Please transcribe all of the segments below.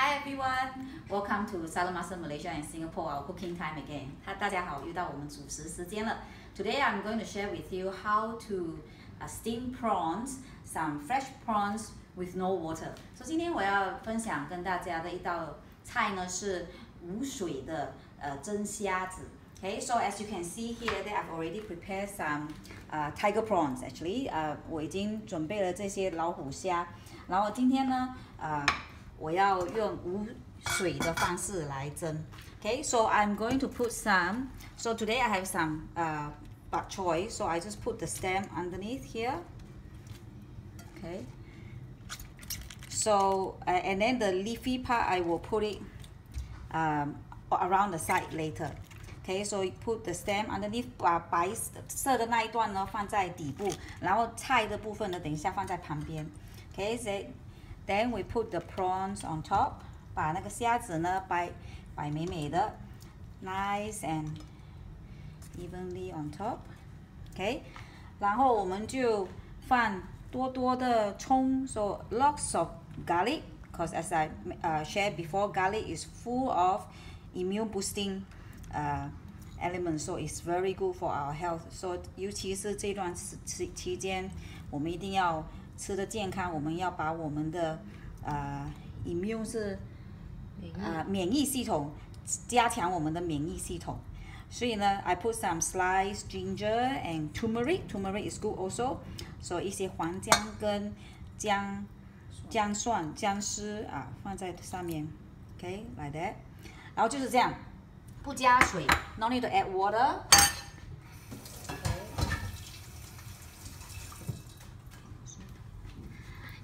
Hi everyone, welcome to Saladmaster Malaysia and Singapore, our cooking time again. 大家好，又到我们主食时间了。Today I'm going to share with you how to steam prawns, some fresh prawns with no water. So 今天我要分享跟大家的一道菜呢是无水的蒸虾子。Okay, so as you can see here, that I've already prepared some tiger prawns. Actually, 我已经准备了这些老虎虾。然后今天呢，我要用无水的方式来蒸。Okay, so I'm going to put some. So today I have some bok choy. So I just put the stem underneath here. Okay. So and then the leafy part, I will put it around the side later. Okay, so you put the stem underneath. 把白色的那一段呢放在底部，然后菜的部分呢等一下放在旁边。Okay, then we put the prawns on top. 把那个虾子呢摆美美的 ，nice and evenly on top. Okay, 然后我们就放多多的葱 ，so lots of garlic. Cause as I shared before, garlic is full of immune boosting element, so it's very good for our health. So 尤其是这段期间，我们一定要吃的健康，我们要把我们的immune 是免疫系统，加强我们的免疫系统。所以呢 ，I put some sliced ginger and turmeric. Turmeric is good also. So 一些黄姜跟姜蒜、姜丝啊放在上面 ，OK, like that. 然后就是这样。不加水 ，no need to add water.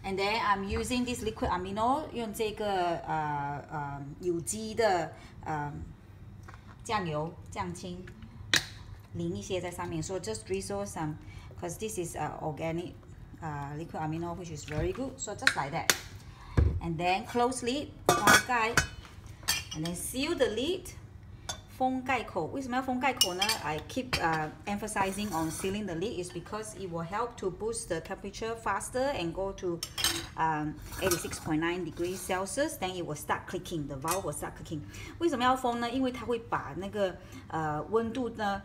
And then I'm using this liquid amino, 用这个有机的酱油酱青淋一些在上面。So just drizzle some, cause this is organic liquid amino, which is very good. So just like that. And then close lid, 封盖 ，and then seal the lid. 封盖口为什么要封盖口呢 ？I keep emphasizing on sealing the lid is because it will help to boost the temperature faster and go to 86.9 degrees Celsius. Then it will start clicking. The valve will start clicking. 为什么要封呢？因为它会把那个温度呢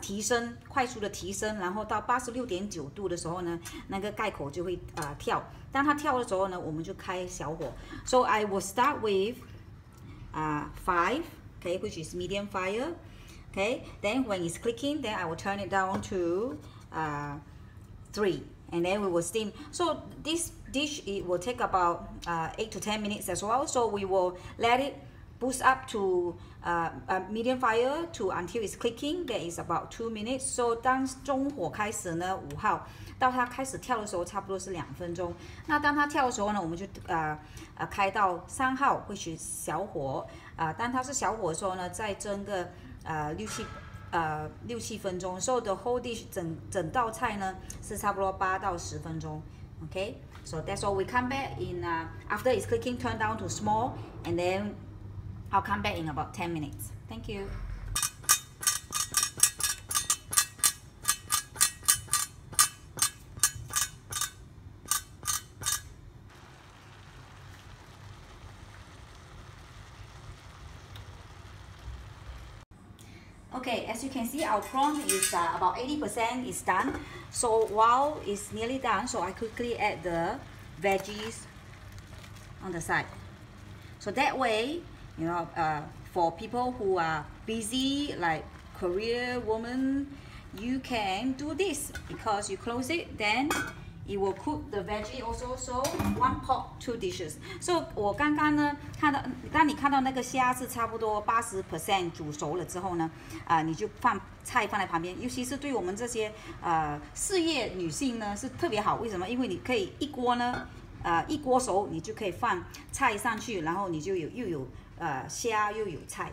提升，快速的提升，然后到86.9度的时候呢，那个盖口就会跳。当它跳的时候呢，我们就开小火。So I will start with 5. Okay, which is medium fire. Okay, then when it's clicking, then I will turn it down to 3, and then we will steam. So this dish, it will take about 8 to 10 minutes as well. So we will let it boost up to medium fire to until it's clicking. That is about 2 minutes. So 当中火开始呢，5号到它开始跳的时候，差不多是2分钟。那当它跳的时候呢，我们就开到3号，会是小火。当它是小火的时候呢，再蒸个6-7分钟。So the whole dish 整道菜呢是差不多8到10分钟。Okay, so that's all. We come back in after it's clicking, turn down to small, and then I'll come back in about 10 minutes. Thank you. Okay, as you can see, our prawn is about 80% is done. So while it's nearly done, so I quickly add the veggies on the side. So that way, you know, for people who are busy, like career woman, you can do this because you close it, then it will cook the veggie also. So 1 pot, 2 dishes. So 我刚刚呢看到，当你看到那个虾是差不多80% 煮熟了之后呢，你就放菜放在旁边，尤其是对我们这些事业女性呢是特别好。为什么？因为你可以一锅呢，一锅熟，你就可以放菜上去，然后你就又有虾又有菜。